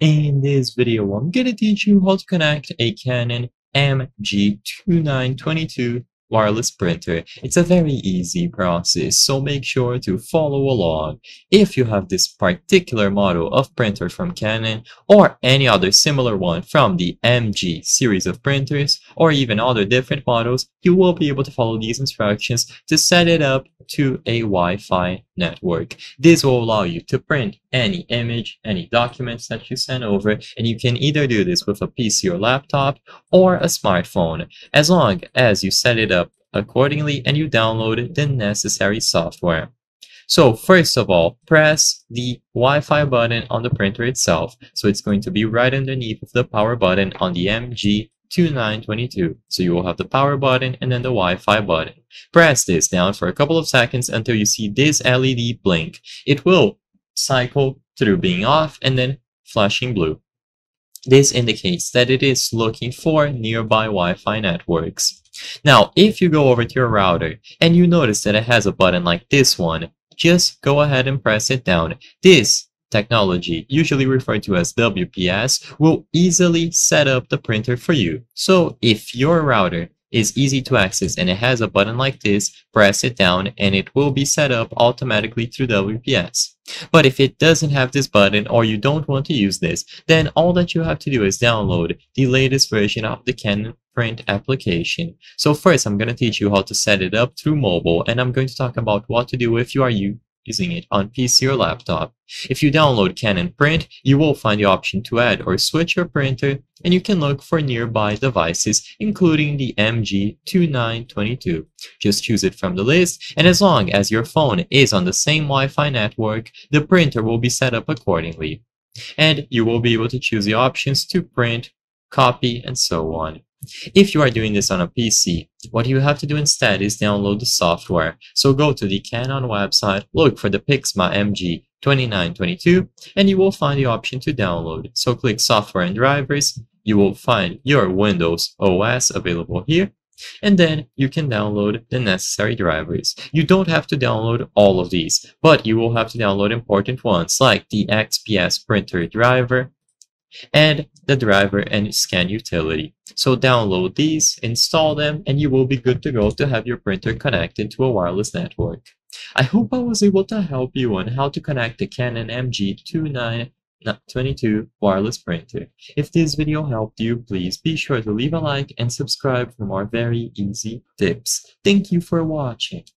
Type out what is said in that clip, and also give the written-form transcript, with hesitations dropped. In this video, I'm going to teach you how to connect a Canon MG2922 wireless printer. It's a very easy process, so make sure to follow along. If you have this particular model of printer from Canon or any other similar one from the MG series of printers or even other different models, you will be able to follow these instructions to set it up to a Wi-Fi network. This will allow you to print any image, any documents that you send over, and you can either do this with a PC or laptop or a smartphone, as long as you set it up accordingly and you download the necessary software. So first of all, press the Wi-Fi button on the printer itself. So it's going to be right underneath the power button on the MG2922. So you will have the power button and then the Wi-Fi button. Press this down for a couple of seconds until you see this LED blink. It will cycle through being off and then flashing blue. This indicates that it is looking for nearby Wi-Fi networks. Now, if you go over to your router and you notice that it has a button like this one, just go ahead and press it down. This technology, usually referred to as WPS, will easily set up the printer for you. So if your router is easy to access and it has a button like this, press it down and it will be set up automatically through WPS. But if it doesn't have this button or you don't want to use this, then all that you have to do is download the latest version of the Canon Print application. So first, I'm going to teach you how to set it up through mobile, and I'm going to talk about what to do if you are using it on PC or laptop. If you download Canon Print, you will find the option to add or switch your printer, and you can look for nearby devices, including the MG2922. Just choose it from the list, and as long as your phone is on the same Wi-Fi network, the printer will be set up accordingly. And you will be able to choose the options to print, copy, and so on. If you are doing this on a PC, what you have to do instead is download the software. So go to the Canon website, look for the PIXMA MG2922, and you will find the option to download. So click Software and Drivers. You will find your Windows OS available here, and then you can download the necessary drivers. You don't have to download all of these, but you will have to download important ones like the XPS printer driver and the driver and scan utility. So download these, install them, and you will be good to go to have your printer connected to a wireless network. I hope I was able to help you on how to connect the Canon MG2922 wireless printer. If this video helped you, please be sure to leave a like and subscribe for more very easy tips. Thank you for watching.